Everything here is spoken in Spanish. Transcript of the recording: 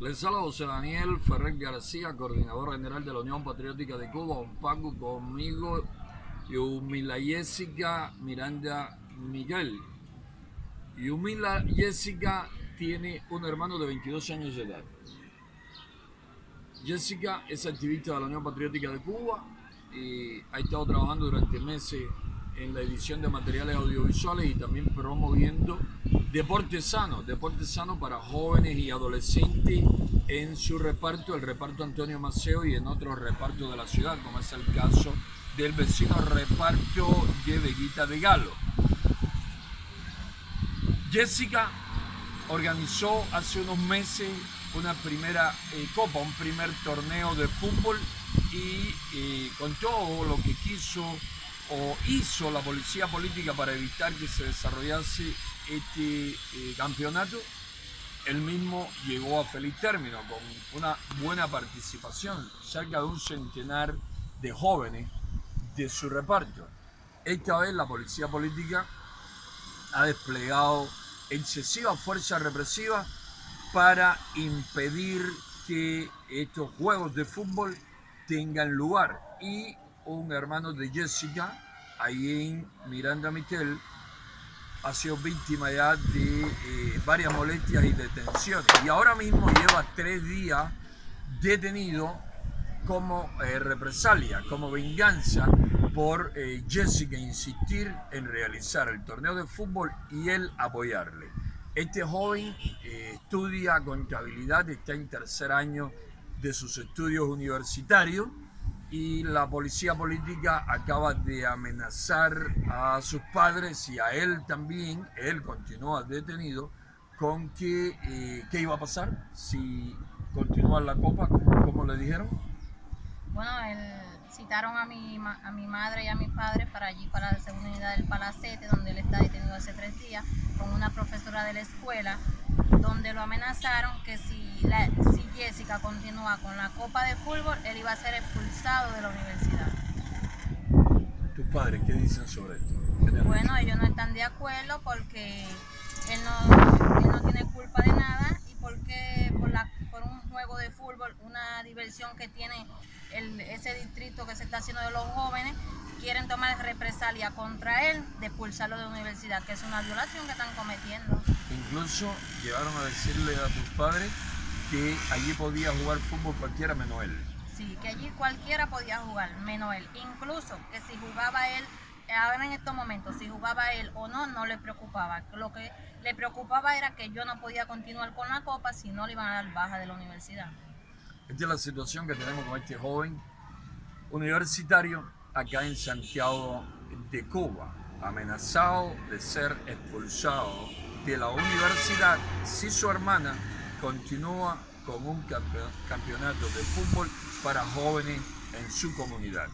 Les habla José Daniel Ferrer García, coordinador general de la Unión Patriótica de Cuba. Un Paco conmigo, Yumila Jessica Miranda Michel. Yumila Jessica tiene un hermano de 22 años de edad. Jessica es activista de la Unión Patriótica de Cuba y ha estado trabajando durante meses en la edición de materiales audiovisuales y también promoviendo deporte sano para jóvenes y adolescentes en su reparto, el reparto Antonio Maceo, y en otros repartos de la ciudad, como es el caso del vecino reparto de Veguita de Galo. Jessica organizó hace unos meses una primera copa, un primer torneo de fútbol, y con todo lo que quiso o hizo la policía política para evitar que se desarrollase este campeonato, el mismo llegó a feliz término con una buena participación, cerca de 100 de jóvenes de su reparto. Esta vez la policía política ha desplegado excesiva fuerza represiva para impedir que estos juegos de fútbol tengan lugar, y un hermano de Jessica, Ayen Miranda Michel, ha sido víctima ya de varias molestias y detenciones, y ahora mismo lleva 3 días detenido como represalia, como venganza por Jessica insistir en realizar el torneo de fútbol y él apoyarle. Este joven estudia contabilidad, está en tercer año de sus estudios universitarios, y la policía política acaba de amenazar a sus padres y a él también. Él continúa detenido, con que qué iba a pasar si continúa la copa, como le dijeron. Bueno, citaron a mi madre y a mis padres para allí, para la segunda unidad del Palacete, donde él está detenido hace 3 días, con una profesora de la escuela, donde lo amenazaron que si Jessica continúa con la copa de fútbol, él iba a ser expulsado de la universidad. ¿Tus padres qué dicen sobre esto? Bueno, ellos no están de acuerdo porque él no tiene culpa de nada, y porque por un juego de fútbol, una diversión que tiene ese distrito que se está haciendo de los jóvenes, quieren tomar represalia contra él, de expulsarlo de la universidad, que es una violación que están cometiendo. Incluso llegaron a decirle a tus padres que allí podía jugar fútbol cualquiera menos él. Sí, que allí cualquiera podía jugar menos él. Incluso que si jugaba él, ahora en estos momentos, si jugaba él o no, no le preocupaba. Lo que le preocupaba era que yo no podía continuar con la copa, si no le iban a dar baja de la universidad. Esta es la situación que tenemos con este joven universitario acá en Santiago de Cuba, amenazado de ser expulsado de la universidad si su hermana continúa con un campeonato de fútbol para jóvenes en su comunidad.